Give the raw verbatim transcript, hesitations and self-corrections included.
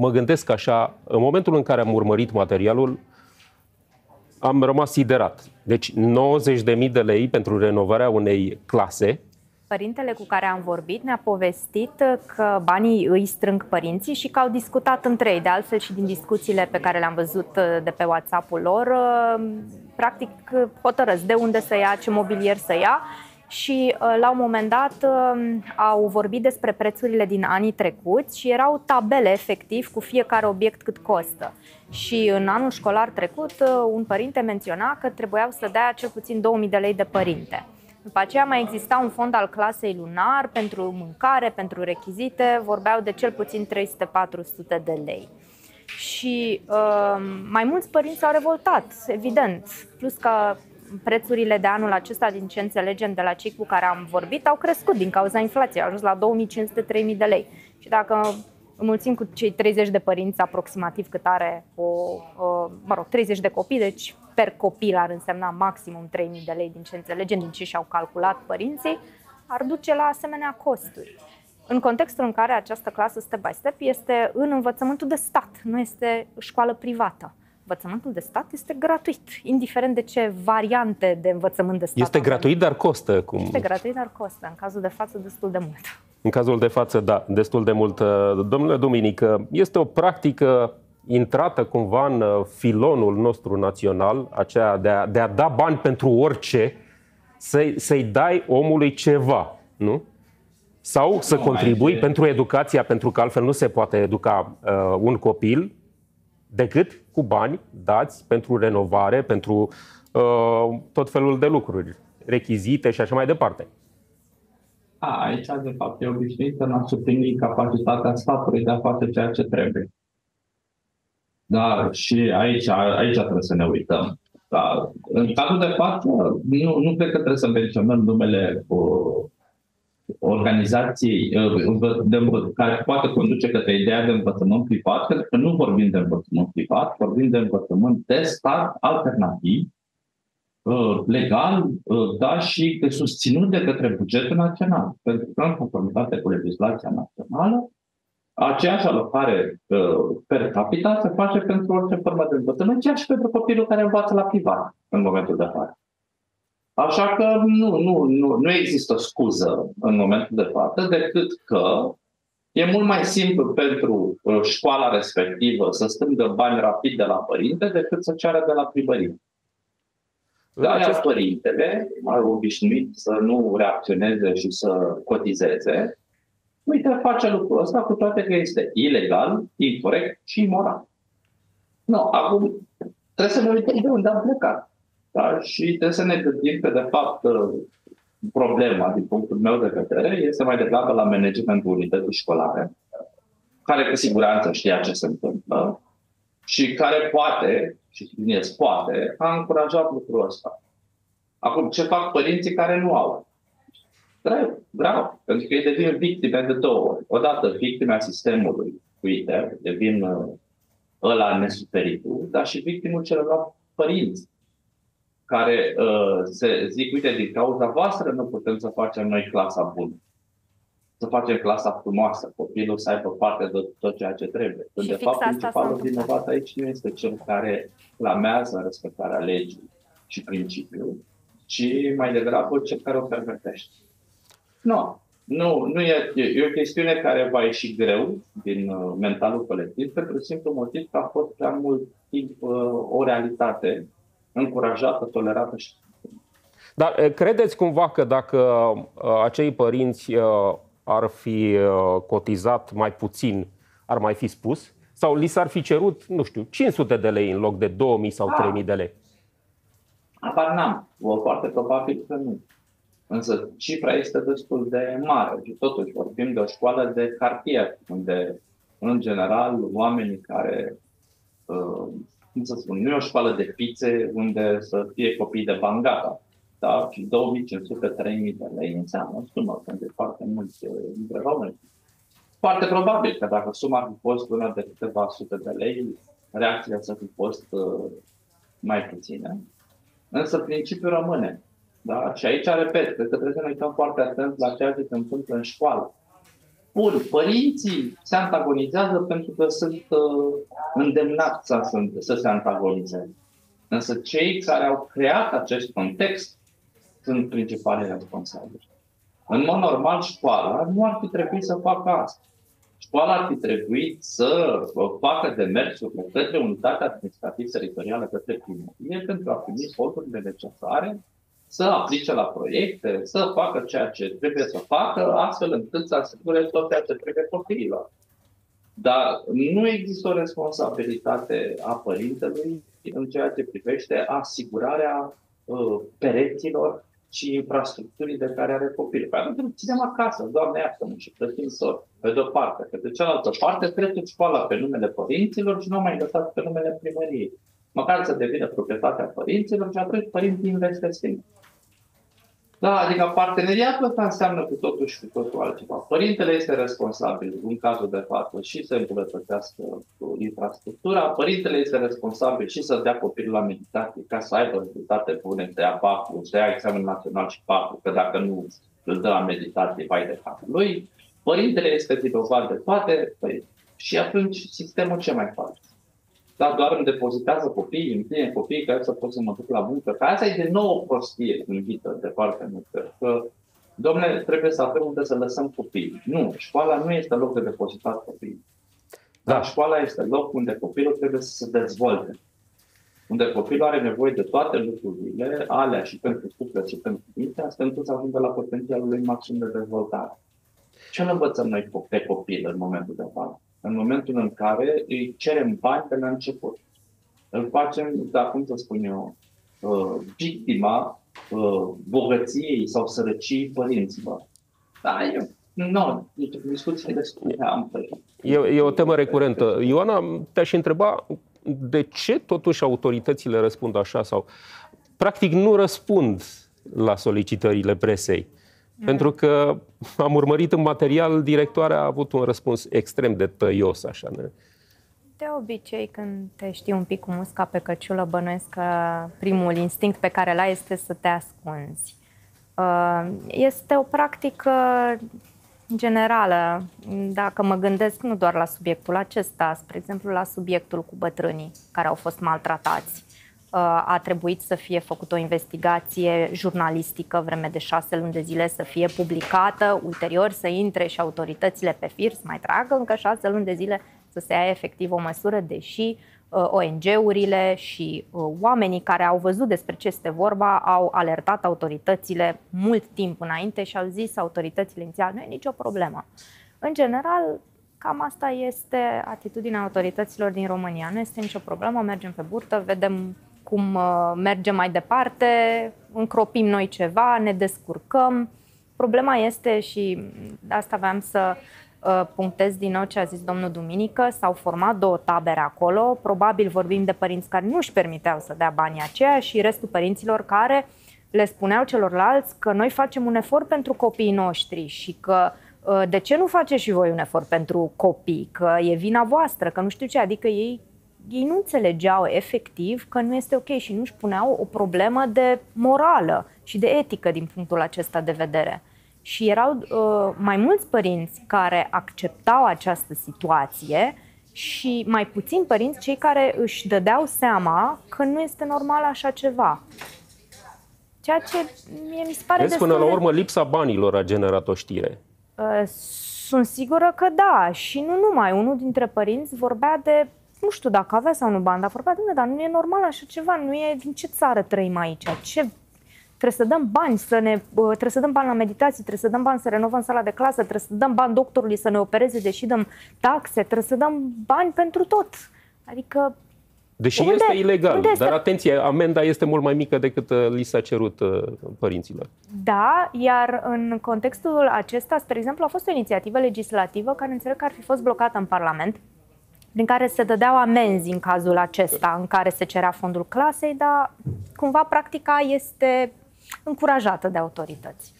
mă gândesc așa, în momentul în care am urmărit materialul, am rămas siderat. Deci nouăzeci de mii de lei pentru renovarea unei clase. Părintele cu care am vorbit ne-a povestit că banii îi strâng părinții și că au discutat între ei. De altfel și din discuțiile pe care le-am văzut de pe WhatsApp-ul lor, practic hotărăsc de unde să ia, ce mobilier să ia. Și la un moment dat au vorbit despre prețurile din anii trecuți și erau tabele efectiv cu fiecare obiect cât costă. Și în anul școlar trecut un părinte menționa că trebuiau să dea cel puțin două mii de lei de părinte. După aceea mai exista un fond al clasei lunar pentru mâncare, pentru rechizite, vorbeau de cel puțin trei sute patru sute de lei. Și uh, mai mulți părinți s-au revoltat, evident, plus că prețurile de anul acesta, din ce înțelegem de la cei cu care am vorbit, au crescut din cauza inflației, au ajuns la două mii cinci sute trei mii de lei. Și dacă înmulțim cu cei treizeci de părinți aproximativ cât are, o, o, mă rog, treizeci de copii, deci per copil ar însemna maximum trei mii de lei din ce înțelegem, din ce și-au calculat părinții, ar duce la asemenea costuri. În contextul în care această clasă step by step este în învățământul de stat, nu este școală privată. Învățământul de stat este gratuit, indiferent de ce variante de învățământ de stat. Este gratuit, dar costă. Cum... Este gratuit, dar costă. În cazul de față, destul de mult. În cazul de față, da, destul de mult. Domnule Duminică, este o practică intrată cumva în filonul nostru național, aceea de a, de a da bani pentru orice, să-i, să-i dai omului ceva, nu? Sau să nu contribui pentru educația, pentru că altfel nu se poate educa uh, un copil, decât cu bani dați pentru renovare, pentru uh, tot felul de lucruri, rechizite și așa mai departe. A, aici, de fapt, e obișnuită în a suplini capacitatea statului de a face ceea ce trebuie. Da, și aici, aici trebuie să ne uităm. Da. În cazul de față, nu, nu cred că trebuie să menționăm numele cu organizații care poate conduce către ideea de învățământ privat, pentru că nu vorbim de învățământ privat, vorbim de învățământ de stat alternativ, legal, dar și de susținut de către bugetul național. Pentru că, în conformitate cu legislația națională, aceeași alocare per capita se face pentru orice formă de învățământ, chiar și pentru copilul care învață la privat în momentul de față. Așa că nu, nu, nu, nu există scuză în momentul de față, decât că e mult mai simplu pentru școala respectivă să strângă bani rapid de la părinte decât să ceară de la primărie. Dar acest părintele, mai obișnuit să nu reacționeze și să cotizeze, uite, face lucrul ăsta, cu toate că este ilegal, incorect și imoral. Nu, acum trebuie să ne uităm de unde am plecat. Da? Și trebuie să ne gândim că, de fapt, problema, din punctul meu de vedere, este mai degrabă la managementul unității școlare, care cu siguranță știa ce se întâmplă și care poate, și subliniez poate, a încurajat lucrul ăsta. Acum, ce fac părinții care nu au? Greu, greu, pentru că ei devin victime de două ori. Odată victime a sistemului, uite, devin ăla nesuferitul, dar și victimul celorlalți părinți, care uh, se zic, uite, din cauza voastră nu putem să facem noi clasa bună. Să facem clasa frumoasă, copilul să aibă parte de tot ceea ce trebuie. Când, de fapt, principalul vinovat aici nu este cel care clamează respectarea legii și principiul, ci mai degrabă cel care o pervertește. Nu, nu, nu e, e o chestiune care va ieși greu din mentalul colectiv, pentru simplu motiv că a fost prea mult timp uh, o realitate încurajată, tolerată. Și... Dar credeți cumva că dacă acei părinți ar fi cotizat mai puțin, ar mai fi spus? Sau li s-ar fi cerut, nu știu, cinci sute de lei în loc de două mii sau A, trei mii de lei? Apar n-am. O foarte probabil că nu. Însă cifra este destul de mare. Și totuși vorbim de o școală de cartier, unde, în general, oamenii care... Uh, cum să spun, nu e o școală de pizze unde să fie copii de bani gata. Da? Și două mii cinci sute trei mii de lei înseamnă sumă, pentru foarte mulți dintre români. Foarte probabil că dacă suma ar fi fost una de câteva sute de lei, reacția să fi fost uh, mai puține. Însă principiul rămâne. Da? Și aici, repet, că trebuie să ne uităm foarte atent la ceea ce se întâmplă în școală. Ori părinții se antagonizează pentru că sunt uh, îndemnați să, să se antagonizeze. Însă cei care au creat acest context sunt principalele responsabili. În mod normal, școala nu ar fi trebuit să facă asta. Școala ar fi trebuit să facă demersurile către unitatea administrativ-teritorială, către primărie, pentru a primi fondurile necesare, să aplice la proiecte, să facă ceea ce trebuie să facă, astfel încât să asigure tot ceea ce trebuie copiilor. Dar nu există o responsabilitate a părintelui în ceea ce privește asigurarea uh, pereților și infrastructurii de care are copilul. Păi atunci ținem acasă, Doamne iartă-mă, și plătim sori, pe de-o parte. Pe de cealaltă parte, crește școala pe numele părinților și nu mai lăsați pe numele primăriei. Măcar să devină proprietatea părinților și atunci părinții investesc. Da, adică parteneriatul ăsta înseamnă cu totul și cu totul altceva. Părintele este responsabil, în cazul de față, și să îmbunătățească infrastructura, părintele este responsabil și să dea copilul la meditație ca să aibă rezultate bune, să ia patru, să ia examen național și patru, că dacă nu îl dă la meditație, vai de capul lui. Părintele este vinovat de toate, păi, și atunci sistemul ce mai face? Dar doar îmi depozitează copiii, îmi pline copiii care să pot să mă duc la muncă. Că asta e de nou o prostie gândită de foarte multe. Că, domnule, trebuie să avem unde să lăsăm copiii. Nu, școala nu este loc de depozitat copiii. Dar școala este loc unde copilul trebuie să se dezvolte. Unde copilul are nevoie de toate lucrurile, alea și pentru suflet și pentru minte, astfel încât să ajungă la potențialul lui maxim de dezvoltare. Ce nu învățăm noi pe copil în momentul de față? În momentul în care îi cerem bani pe la început. Îl facem, dar cum să spun eu, victima bogăției sau sărăciei părinților. Da, eu, nu, discuții destul de ample. E, e o temă recurentă. Ioana, te-aș întreba de ce totuși autoritățile răspund așa sau practic nu răspund la solicitările presei. Pentru că am urmărit în material, directoarea a avut un răspuns extrem de tăios, așa, ne? De obicei, când te știi un pic cu musca pe căciulă, bănuiesc că primul instinct pe care l-ai este să te ascunzi. Este o practică generală, dacă mă gândesc nu doar la subiectul acesta, spre exemplu la subiectul cu bătrânii care au fost maltratați. A trebuit să fie făcută o investigație jurnalistică vreme de șase luni de zile, să fie publicată, ulterior să intre și autoritățile pe fir, să mai tragă încă șase luni de zile să se ia efectiv o măsură, deși O N G-urile și oamenii care au văzut despre ce este vorba au alertat autoritățile mult timp înainte și au zis autoritățile inițial, nu e nicio problemă. În general, cam asta este atitudinea autorităților din România. Nu este nicio problemă, mergem pe burtă, vedem cum mergem mai departe, încropim noi ceva, ne descurcăm. Problema este, și asta voiam să punctez din nou ce a zis domnul Duminică, s-au format două tabere acolo, probabil vorbim de părinți care nu își permiteau să dea banii aceia și restul părinților care le spuneau celorlalți că noi facem un efort pentru copiii noștri și că de ce nu faceți și voi un efort pentru copii, că e vina voastră, că nu știu ce, adică ei Ei nu înțelegeau efectiv că nu este ok și nu își puneau o problemă de morală și de etică din punctul acesta de vedere. Și erau uh, mai mulți părinți care acceptau această situație și mai puțini părinți cei care își dădeau seama că nu este normal așa ceva. Ceea ce mie mi se pare destul de... Până la urmă lipsa banilor a generat o știre. Uh, sunt sigură că da și nu numai. Unul dintre părinți vorbea de... Nu știu dacă avea sau nu bani, dar vorbea, dar nu e normal așa ceva, nu e, din ce țară trăim aici, ce, trebuie să dăm bani, să ne, trebuie să dăm bani la meditații, trebuie să dăm bani să renovăm sala de clasă, trebuie să dăm bani doctorului să ne opereze, deși dăm taxe, trebuie să dăm bani pentru tot. Adică, deși unde, este ilegal, dar este? Atenție, amenda este mult mai mică decât li s-a cerut părinților. Da, iar în contextul acesta, spre exemplu, a fost o inițiativă legislativă care înțeleg că ar fi fost blocată în Parlament, prin care se dădeau amenzi în cazul acesta, în care se cerea fondul clasei, dar cumva practica este încurajată de autorități.